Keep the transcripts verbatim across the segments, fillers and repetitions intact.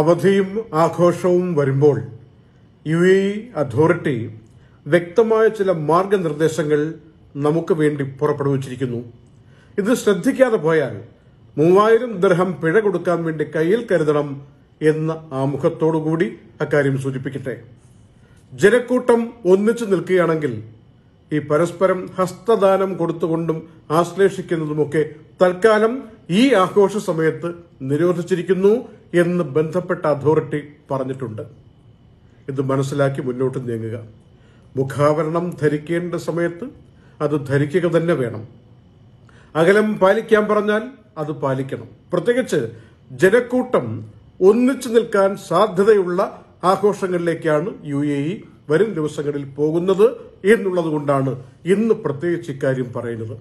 അവധിയും ആഘോഷവും വരുമ്പോൾ U A E authority വ്യക്തമായ ചില മാർഗനിർദ്ദേശങ്ങൾ നമുക്ക് വേണ്ടി പുറപ്പെടുവിച്ചിരിക്കുന്നു. ഇത് ശ്രദ്ധിക്കാതെ പോയാൽ മൂവായിരം ദിർഹം പിഴ കൊടുക്കാൻ വേണ്ടി കയ്യിൽ കരുതണം എന്ന ആമുഖത്തോടുകൂടി അക്കാര്യം സൂചിപ്പിക്കട്ടെ. ജനക്കൂട്ടം ഒന്നിച്ചു നിൽക്കുകയാണെങ്കിൽ ഈ പരസ്പരം ഹസ്തദാനം കൊടുത്തുകൊണ്ടും ആശ്ലേഷിക്കുന്നതുമൊക്കെ തൽക്കാലം ഈ ആഘോഷ സമയത്ത് നിരോധിച്ചിരിക്കുന്നു എന്ന് ബന്ധപ്പെട്ട അതോറിറ്റി പറഞ്ഞിട്ടുണ്ട്. ഇത് മനസ്സിലാക്കി മുന്നോട്ട് നീങ്ങുക. മുഖാവരണം ധരിക്കേണ്ട സമയത്ത് അത് ധരിക്കുക തന്നെ വേണം. അകലം പാലിക്കാൻ പറഞ്ഞാൽ അത് പാലിക്കണം. പ്രത്യേകിച്ച് ജനക്കൂട്ടം ഒന്നിച്ചു നിൽക്കാൻ സാധ്യതയുള്ള ആഘോഷങ്ങളിലേക്കാണ് യു എ ഇ വരും ദിവസങ്ങളിൽ പോകുന്നത് എന്നുള്ളത് കൊണ്ടാണ് ഇന്ന് പ്രത്യേകിച്ച് ഇക്കാര്യം പറയുന്നത്.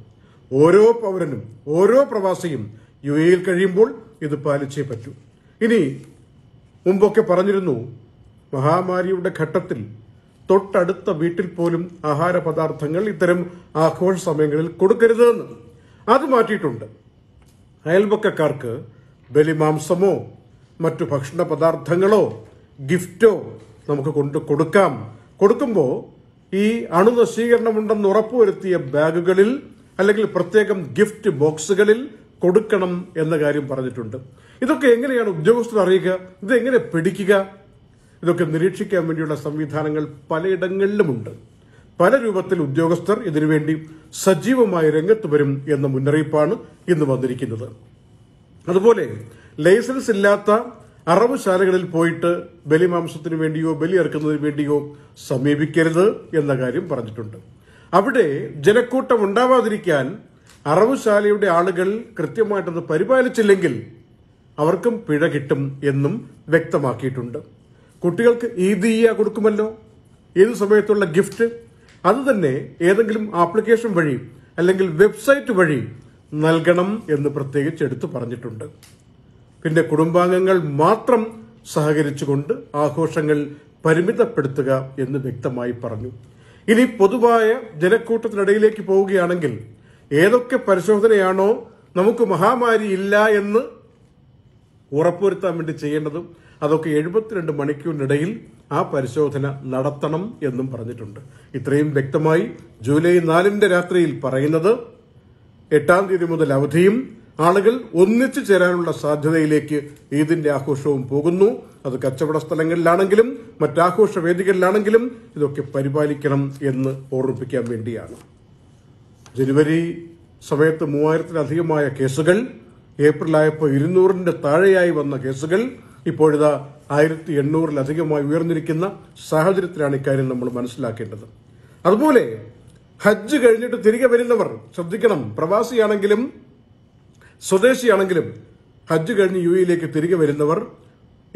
ഓരോ പൗരനും ഓരോ പ്രവാസിയും യു എ ഇയിൽ കഴിയുമ്പോൾ ഇത് പാലിച്ചേ പറ്റൂ. ഇനി മുമ്പൊക്കെ പറഞ്ഞിരുന്നു, മഹാമാരിയുടെ ഘട്ടത്തിൽ തൊട്ടടുത്ത വീട്ടിൽ പോലും ആഹാര പദാർത്ഥങ്ങൾ ഇത്തരം ആഘോഷ സമയങ്ങളിൽ കൊടുക്കരുത് എന്ന്. അത് മാറ്റിയിട്ടുണ്ട്. അയൽപക്കക്കാർക്ക് ബലിമാംസമോ മറ്റു ഭക്ഷണ പദാർത്ഥങ്ങളോ ഗിഫ്റ്റോ നമുക്ക് കൊണ്ടു കൊടുക്കാം. കൊടുക്കുമ്പോൾ ഈ അണുനശീകരണമുണ്ടെന്ന് ഉറപ്പുവരുത്തിയ ബാഗുകളിൽ അല്ലെങ്കിൽ പ്രത്യേകം ഗിഫ്റ്റ് ബോക്സുകളിൽ കൊടുക്കണം എന്ന കാര്യം പറഞ്ഞിട്ടുണ്ട്. ഇതൊക്കെ എങ്ങനെയാണ് ഉദ്യോഗസ്ഥർ അറിയുക? ഇതെങ്ങനെ പിടിക്കുക? ഇതൊക്കെ നിരീക്ഷിക്കാൻ വേണ്ടിയുള്ള സംവിധാനങ്ങൾ പലയിടങ്ങളിലുമുണ്ട്. പല രൂപത്തിൽ ഉദ്യോഗസ്ഥർ ഇതിനുവേണ്ടി സജീവമായി രംഗത്ത് വരും എന്ന മുന്നറിയിപ്പാണ് ഇന്ന് വന്നിരിക്കുന്നത്. അതുപോലെ ലൈസൻസ് ഇല്ലാത്ത അറവുശാലകളിൽ പോയിട്ട് ബലിമാംസത്തിന് വേണ്ടിയോ ബലിയറുക്കുന്നതിന് വേണ്ടിയോ സമീപിക്കരുത് എന്ന കാര്യം പറഞ്ഞിട്ടുണ്ട്. അവിടെ ജനക്കൂട്ടം ഉണ്ടാവാതിരിക്കാൻ അറവുശാലയുടെ ആളുകൾ കൃത്യമായിട്ടത് പരിപാലിച്ചില്ലെങ്കിൽ അവർക്കും പിഴ കിട്ടും എന്നും വ്യക്തമാക്കിയിട്ടുണ്ട്. കുട്ടികൾക്ക് ഈദിയ കൊടുക്കുമല്ലോ, ഏത് സമയത്തുള്ള ഗിഫ്റ്റ് അത് തന്നെ ഏതെങ്കിലും ആപ്ലിക്കേഷൻ വഴി അല്ലെങ്കിൽ വെബ്സൈറ്റ് വഴി നൽകണം എന്ന് പ്രത്യേകിച്ച് എടുത്തു പറഞ്ഞിട്ടുണ്ട്. പിന്നെ കുടുംബാംഗങ്ങൾ മാത്രം സഹകരിച്ചുകൊണ്ട് ആഘോഷങ്ങൾ പരിമിതപ്പെടുത്തുക എന്ന് വ്യക്തമായി പറഞ്ഞു. ഇനി പൊതുവായ ജനക്കൂട്ടത്തിനിടയിലേക്ക് പോവുകയാണെങ്കിൽ ഏതൊക്കെ പരിശോധനയാണോ നമുക്ക് മഹാമാരി ഇല്ല എന്ന് ഉറപ്പുവരുത്താൻ വേണ്ടി ചെയ്യേണ്ടതും അതൊക്കെ എഴുപത്തിരണ്ട് മണിക്കൂറിനിടയിൽ ആ പരിശോധന നടത്തണം എന്നും പറഞ്ഞിട്ടുണ്ട്. ഇത്രയും വ്യക്തമായി ജൂലൈ നാലിന്റെ രാത്രിയിൽ പറയുന്നത് എട്ടാം തീയതി മുതൽ അവധിയും ആളുകൾ ഒന്നിച്ചു ചേരാനുള്ള സാധ്യതയിലേക്ക് ഈദിന്റെ ആഘോഷവും പോകുന്നു. അത് കച്ചവട സ്ഥലങ്ങളിലാണെങ്കിലും മറ്റാഘോഷ വേദികളിലാണെങ്കിലും ഇതൊക്കെ പരിപാലിക്കണം എന്ന് ഓർമ്മിപ്പിക്കാൻ വേണ്ടിയാണ്. ജനുവരി സമയത്ത് മൂവായിരത്തിലധികമായ കേസുകൾ, ഏപ്രിൽ ആയപ്പോൾ ഇരുന്നൂറിന്റെ താഴെയായി വന്ന കേസുകൾ ഇപ്പോഴിതാ ആയിരത്തി എണ്ണൂറിലധികമായി ഉയർന്നിരിക്കുന്ന സാഹചര്യത്തിലാണ് ഇക്കാര്യം നമ്മൾ മനസ്സിലാക്കേണ്ടത്. അതുപോലെ ഹജ്ജ് കഴിഞ്ഞിട്ട് തിരികെ വരുന്നവർ ശ്രദ്ധിക്കണം. പ്രവാസിയാണെങ്കിലും സ്വദേശിയാണെങ്കിലും ഹജ്ജ് കഴിഞ്ഞ് യു എയിലേക്ക് തിരികെ വരുന്നവർ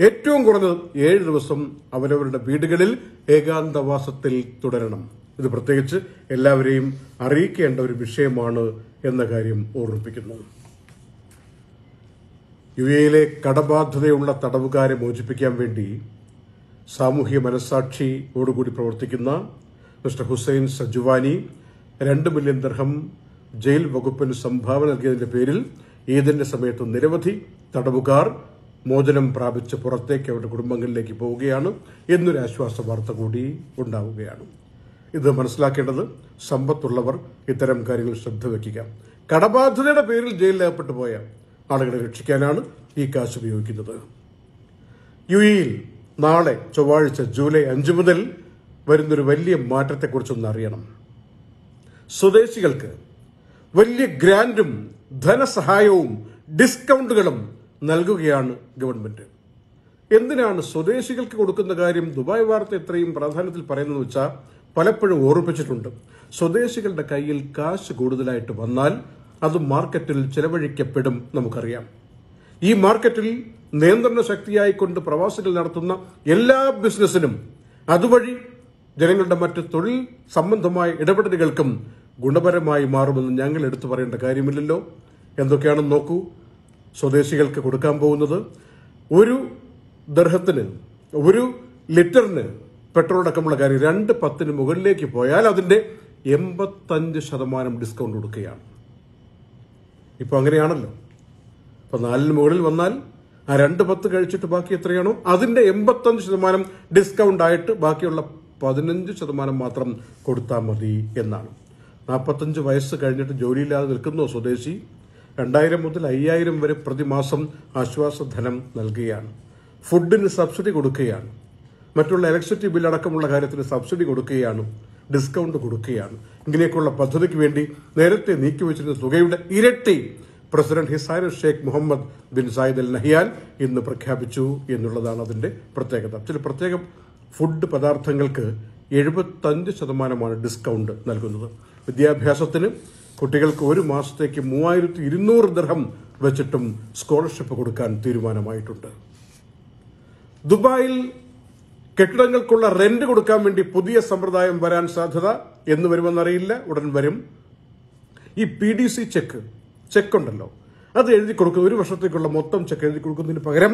ഏറ്റവും കുറഞ്ഞത് ഏഴ് ദിവസം അവരവരുടെ വീടുകളിൽ ഏകാന്തവാസത്തിൽ തുടരണം. ഇത് പ്രത്യേകിച്ച് എല്ലാവരെയും അറിയിക്കേണ്ട ഒരു വിഷയമാണ് എന്ന കാര്യം ഓർമ്മിപ്പിക്കുന്നു. യു എയിലെ കടബാധ്യതയുള്ള തടവുകാരെ മോചിപ്പിക്കാൻ വേണ്ടി സാമൂഹ്യ മനസാക്ഷിയോടുകൂടി പ്രവർത്തിക്കുന്ന മിസ്റ്റർ ഹുസൈൻ സജുവാനി രണ്ട് മില്യൺ ദിർഹം ജയിൽ വകുപ്പിന് സംഭാവന നൽകിയതിന്റെ പേരിൽ ഈദിന്റെ സമയത്ത് നിരവധി തടവുകാർ മോചനം പ്രാപിച്ച് പുറത്തേക്ക് അവരുടെ കുടുംബങ്ങളിലേക്ക് പോവുകയാണ് എന്നൊരു ആശ്വാസ വാർത്ത കൂടി ഉണ്ടാവുകയാണ്. ഇത് മനസ്സിലാക്കേണ്ടത് സമ്പത്തുള്ളവർ ഇത്തരം കാര്യങ്ങൾ ശ്രദ്ധ വയ്ക്കുക. കടബാധ്യതയുടെ പേരിൽ ജയിലിലകപ്പെട്ടു പോയ ആളുകളെ രക്ഷിക്കാനാണ് ഈ കാശ് ഉപയോഗിക്കുന്നത്. യു എയിൽ നാളെ ചൊവ്വാഴ്ച ജൂലൈ അഞ്ച് മുതൽ വരുന്നൊരു വലിയ മാറ്റത്തെക്കുറിച്ചൊന്ന് അറിയണം. സ്വദേശികൾക്ക് വലിയ ഗ്രാൻഡും ധനസഹായവും ഡിസ്കൗണ്ടുകളും നൽകുകയാണ് ഗവൺമെന്റ്. എന്തിനാണ് സ്വദേശികൾക്ക് കൊടുക്കുന്ന കാര്യം ദുബായ് വാർത്ത ഇത്രയും പ്രാധാന്യത്തിൽ പറയുന്നതെന്ന് വെച്ചാൽ പലപ്പോഴും ഓർമ്മിപ്പിച്ചിട്ടുണ്ട്. സ്വദേശികളുടെ കയ്യിൽ കാശ് കൂടുതലായിട്ട് വന്നാൽ അത് മാർക്കറ്റിൽ ചെലവഴിക്കപ്പെടും. നമുക്കറിയാം, ഈ മാർക്കറ്റിൽ നിയന്ത്രണ ശക്തിയായിക്കൊണ്ട് പ്രവാസികൾ നടത്തുന്ന എല്ലാ ബിസിനസിനും അതുവഴി ജനങ്ങളുടെ മറ്റ് തൊഴിൽ സംബന്ധമായ ഇടപെടലുകൾക്കും ഗുണപരമായി മാറുമെന്ന് ഞങ്ങൾ എടുത്തു പറയേണ്ട കാര്യമില്ലല്ലോ. എന്തൊക്കെയാണെന്ന് നോക്കൂ. സ്വദേശികൾക്ക് കൊടുക്കാൻ പോകുന്നത് ഒരു ദർഹത്തിന്, ഒരു ലിറ്ററിന് പെട്രോളടക്കമുള്ള കാര്യം രണ്ട് പത്തിന് മുകളിലേക്ക് പോയാൽ അതിന്റെ എൺപത്തഞ്ച് ശതമാനം ഡിസ്കൗണ്ട് കൊടുക്കുകയാണ്. ഇപ്പോൾ അങ്ങനെയാണല്ലോ. അപ്പോൾ നാലിന് മുകളിൽ വന്നാൽ ആ രണ്ട് പത്ത് കഴിച്ചിട്ട് ബാക്കി എത്രയാണോ അതിന്റെ എൺപത്തഞ്ച് ശതമാനം ഡിസ്കൗണ്ട് ആയിട്ട് ബാക്കിയുള്ള പതിനഞ്ച് ശതമാനം മാത്രം കൊടുത്താൽ മതി എന്നാണ്. നാൽപ്പത്തഞ്ച് വയസ്സ് കഴിഞ്ഞിട്ട് ജോലിയില്ലാതെ നിൽക്കുന്ന സ്വദേശി രണ്ടായിരം മുതൽ അയ്യായിരം വരെ പ്രതിമാസം ആശ്വാസധനം നൽകുകയാണ്. ഫുഡിന് സബ്സിഡി കൊടുക്കുകയാണ്. മറ്റുള്ള ഇലക്ട്രിസിറ്റി ബില്ലടക്കമുള്ള കാര്യത്തിന് സബ്സിഡി കൊടുക്കുകയാണ്, ഡിസ്കൗണ്ട് കൊടുക്കുകയാണ്. ഇങ്ങനെയൊക്കെയുള്ള പദ്ധതിക്ക് വേണ്ടി നേരത്തെ നീക്കിവച്ചിരുന്ന തുകയുടെ ഇരട്ടി പ്രസിഡന്റ് ഹിസാർ Sheikh Mohammed bin Zayed Al Nahyan ഇന്ന് പ്രഖ്യാപിച്ചു എന്നുള്ളതാണ് അതിന്റെ പ്രത്യേകത. ചില പ്രത്യേക ഫുഡ് പദാർത്ഥങ്ങൾക്ക് എഴുപത്തഞ്ച് ശതമാനമാണ് ഡിസ്കൗണ്ട് നൽകുന്നത്. വിദ്യാഭ്യാസത്തിന് കുട്ടികൾക്ക് ഒരു മാസത്തേക്ക് മൂവായിരത്തി ഇരുന്നൂറ് ദിർഹം വെച്ചിട്ടും സ്കോളർഷിപ്പ് കൊടുക്കാൻ തീരുമാനമായിട്ടുണ്ട്. ദുബായിൽ കെട്ടിടങ്ങൾക്കുള്ള റെന്റ് കൊടുക്കാൻ വേണ്ടി പുതിയ സമ്പ്രദായം വരാൻ സാധ്യത എന്ന് വരുമെന്നറിയില്ല, ഉടൻ വരും. ഈ പി ഡി സി ചെക്ക് ചെക്കുണ്ടല്ലോ, അത് എഴുതി കൊടുക്കുക. ഒരു വർഷത്തേക്കുള്ള മൊത്തം ചെക്ക് എഴുതി കൊടുക്കുന്നതിന് പകരം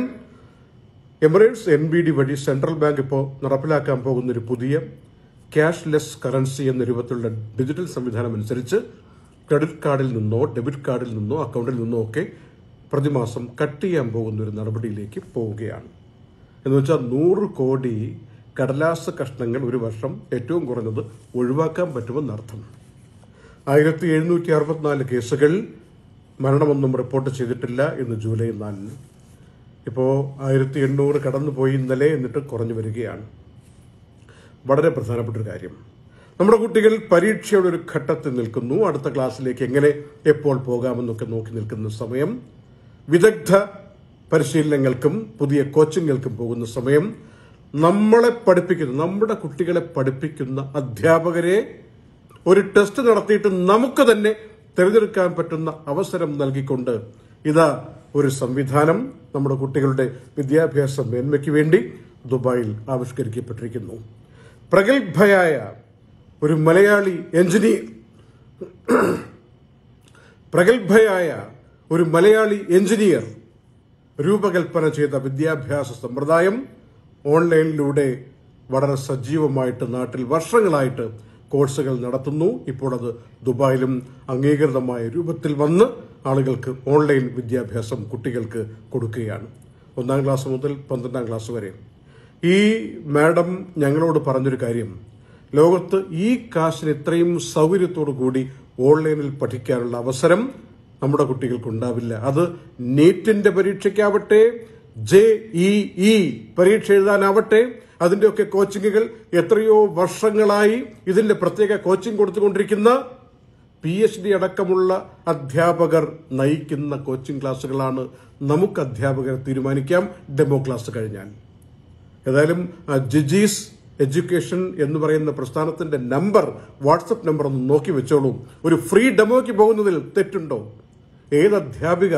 എമിറേറ്റ്സ് എൻ ബി ഡി വഴി സെൻട്രൽ ബാങ്ക് ഇപ്പോൾ നടപ്പിലാക്കാൻ പോകുന്നൊരു പുതിയ ക്യാഷ്ലെസ് കറൻസി എന്ന രൂപത്തിലുള്ള ഡിജിറ്റൽ സംവിധാനം അനുസരിച്ച് ക്രെഡിറ്റ് കാർഡിൽ നിന്നോ ഡെബിറ്റ് കാർഡിൽ നിന്നോ അക്കൗണ്ടിൽ നിന്നോ ഒക്കെ പ്രതിമാസം കട്ട് ചെയ്യാൻ പോകുന്ന ഒരു നടപടിയിലേക്ക് പോവുകയാണ്. എന്നുവെച്ചാൽ നൂറ് കോടി കടലാസ് കഷ്ണങ്ങൾ ഒരു വർഷം ഏറ്റവും കുറഞ്ഞത് ഒഴിവാക്കാൻ പറ്റുമെന്നർത്ഥം. ആയിരത്തി എഴുന്നൂറ്റി അറുപത്തിനാല് കേസുകൾ മരണമൊന്നും റിപ്പോർട്ട് ചെയ്തിട്ടില്ല ഇന്ന് ജൂലൈ നാലിന്. ഇപ്പോൾ ആയിരത്തി എണ്ണൂറ് കടന്നുപോയി ഇന്നലെ, എന്നിട്ട് കുറഞ്ഞു വരികയാണ്. വളരെ പ്രധാനപ്പെട്ട ഒരു കാര്യം, നമ്മുടെ കുട്ടികൾ പരീക്ഷയുടെ ഒരു ഘട്ടത്തിൽ നിൽക്കുന്നു. അടുത്ത ക്ലാസ്സിലേക്ക് എങ്ങനെ എപ്പോൾ പോകാമെന്നൊക്കെ നോക്കി നിൽക്കുന്ന സമയം, വിദഗ്ധ പരിശീലനങ്ങൾക്കും പുതിയ കോച്ചിങ്ങുകൾക്കും പോകുന്ന സമയം, നമ്മളെ പഠിപ്പിക്കുന്ന നമ്മുടെ കുട്ടികളെ പഠിപ്പിക്കുന്ന അധ്യാപകരെ ഒരു ടെസ്റ്റ് നടത്തിയിട്ട് നമുക്ക് തന്നെ തിരഞ്ഞെടുക്കാൻ പറ്റുന്ന അവസരം നൽകിക്കൊണ്ട് ഇതാ ഒരു സംവിധാനം നമ്മുടെ കുട്ടികളുടെ വിദ്യാഭ്യാസ മേന്മയ്ക്ക് വേണ്ടി ദുബായിൽ ആവിഷ്കരിക്കപ്പെട്ടിരിക്കുന്നു. പ്രഗത്ഭയായ ഒരു മലയാളി എഞ്ചിനീയർ പ്രഗത്ഭയായ ഒരു മലയാളി എഞ്ചിനീയർ രൂപകൽപ്പന ചെയ്ത വിദ്യാഭ്യാസ സമ്പ്രദായം ഓൺലൈനിലൂടെ വളരെ സജീവമായിട്ട് നാട്ടിൽ വർഷങ്ങളായിട്ട് കോഴ്സുകൾ നടത്തുന്നു. ഇപ്പോൾ അത് ദുബായിലും അംഗീകൃതമായ രൂപത്തിൽ വന്ന് ആളുകൾക്ക് ഓൺലൈൻ വിദ്യാഭ്യാസം കുട്ടികൾക്ക് കൊടുക്കുകയാണ്. ഒന്നാം ക്ലാസ് മുതൽ പന്ത്രണ്ടാം ക്ലാസ് വരെ. ഈ മാഡം ഞങ്ങളോട് പറഞ്ഞൊരു കാര്യം, ലോകത്ത് ഈ കാശിന് ഇത്രയും സൗകര്യത്തോടു കൂടി ഓൺലൈനിൽ പഠിക്കാനുള്ള അവസരം നമ്മുടെ കുട്ടികൾക്കുണ്ടാവില്ല. അത് നീറ്റിന്റെ പരീക്ഷയ്ക്കാവട്ടെ, ജെ ഇ ഇ പരീക്ഷ എഴുതാനാവട്ടെ, അതിന്റെയൊക്കെ കോച്ചിങ്ങുകൾ എത്രയോ വർഷങ്ങളായി ഇതിന്റെ പ്രത്യേക കോച്ചിങ് കൊടുത്തുകൊണ്ടിരിക്കുന്ന പി എച്ച് ഡി അടക്കമുള്ള അധ്യാപകർ നയിക്കുന്ന കോച്ചിങ് ക്ലാസുകളാണ്. നമുക്ക് അധ്യാപകരെ തീരുമാനിക്കാം ഡെമോ ക്ലാസ് കഴിഞ്ഞാൽ. ഏതായാലും ജിജീസ് എഡ്യൂക്കേഷൻ എന്ന് പറയുന്ന പ്രസ്ഥാനത്തിന്റെ നമ്പർ, വാട്സപ്പ് നമ്പർ ഒന്ന് നോക്കി വെച്ചോളൂ. ഒരു ഫ്രീ ഡെമോയ്ക്ക് പോകുന്നതിൽ തെറ്റുണ്ടോ? ഏത് അധ്യാപിക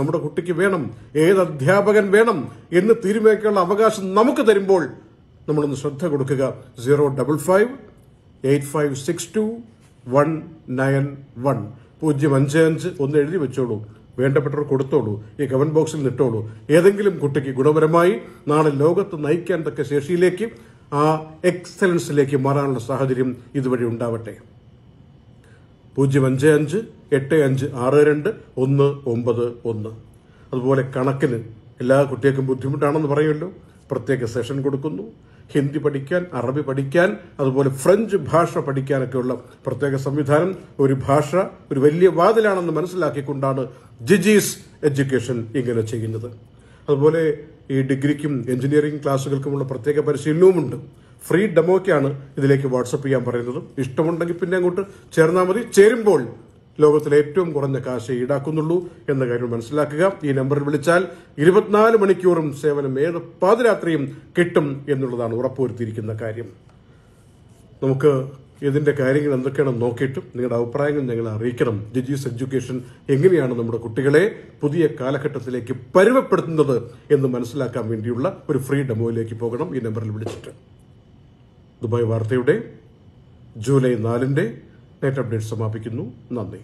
നമ്മുടെ കുട്ടിക്ക് വേണം, ഏത് അധ്യാപകൻ വേണം എന്ന് തീരുമാനിക്കാനുള്ള അവകാശം നമുക്ക് തരുമ്പോൾ നമ്മളൊന്ന് ശ്രദ്ധ കൊടുക്കുക. Zero double five eight five six two one nine one പൂജ്യം അഞ്ച് അഞ്ച് ഒന്ന് എഴുതി വെച്ചോളൂ. വേണ്ടപ്പെട്ടവർ കൊടുത്തോളൂ, ഈ കമന്റ് ബോക്സിൽ നിട്ടോളൂ. ഏതെങ്കിലും കുട്ടിക്ക് ഗുണപരമായി നാളെ ലോകത്ത് നയിക്കാൻ തക്ക ശേഷിയിലേക്ക്, ആ എക്സലൻസിലേക്ക് മാറാനുള്ള സാഹചര്യം ഇതുവഴി ഉണ്ടാവട്ടെ. പൂജ്യം അഞ്ച് അഞ്ച് എട്ട് അഞ്ച് ആറ് രണ്ട് ഒന്ന് ഒമ്പത് ഒന്ന്. അതുപോലെ കണക്കിന് എല്ലാ കുട്ടികൾക്കും ബുദ്ധിമുട്ടാണെന്ന് പറയുമല്ലോ, പ്രത്യേക സെഷൻ കൊടുക്കുന്നു. ഹിന്ദി പഠിക്കാൻ, അറബി പഠിക്കാൻ, അതുപോലെ ഫ്രഞ്ച് ഭാഷ പഠിക്കാനൊക്കെയുള്ള പ്രത്യേക സംവിധാനം. ഒരു ഭാഷ ഒരു വലിയ വാതിലാണെന്ന് മനസ്സിലാക്കിക്കൊണ്ടാണ് ജിജീസ് എഡ്യൂക്കേഷൻ ഇങ്ങനെ ചെയ്യുന്നത്. അതുപോലെ ഈ ഡിഗ്രിക്കും എഞ്ചിനീയറിംഗ് ക്ലാസ്സുകൾക്കുമുള്ള പ്രത്യേക പരിശീലനവുമുണ്ട്. ഫ്രീ ഡെമോയ്ക്കാണ് ഇതിലേക്ക് വാട്സപ്പ് ചെയ്യാൻ പറയുന്നത്. ഇഷ്ടമുണ്ടെങ്കിൽ പിന്നെ അങ്ങോട്ട് ചേർന്നാൽ മതി. ചേരുമ്പോൾ ലോകത്തിലെ ഏറ്റവും കുറഞ്ഞ കാശ് ഈടാക്കുന്നുള്ളൂ എന്ന കാര്യം മനസ്സിലാക്കുക. ഈ നമ്പറിൽ വിളിച്ചാൽ ഇരുപത്തിനാല് മണിക്കൂറും സേവനം ഏത് പാതിരാത്രിയും കിട്ടും എന്നുള്ളതാണ് ഉറപ്പുവരുത്തിയിരിക്കുന്ന കാര്യം. നമുക്ക് ഇതിന്റെ കാര്യങ്ങൾ എന്തൊക്കെയാണെന്ന് നോക്കിയിട്ട് നിങ്ങളുടെ അഭിപ്രായങ്ങൾ ഞങ്ങളെ അറിയിക്കണം. ജിജീസ് എഡ്യൂക്കേഷൻ എങ്ങനെയാണ് നമ്മുടെ കുട്ടികളെ പുതിയ കാലഘട്ടത്തിലേക്ക് പരിമപ്പെടുത്തുന്നത് എന്ന് മനസ്സിലാക്കാൻ വേണ്ടിയുള്ള ഒരു ഫ്രീ ഡെമോയിലേക്ക് പോകണം ഈ നമ്പറിൽ വിളിച്ചിട്ട്. ദുബായ് വാർത്തയുടെ ജൂലൈ നാലിന്റെ നൈറ്റ് അപ്ഡേറ്റ് സമാപിക്കുന്നു. നന്ദി.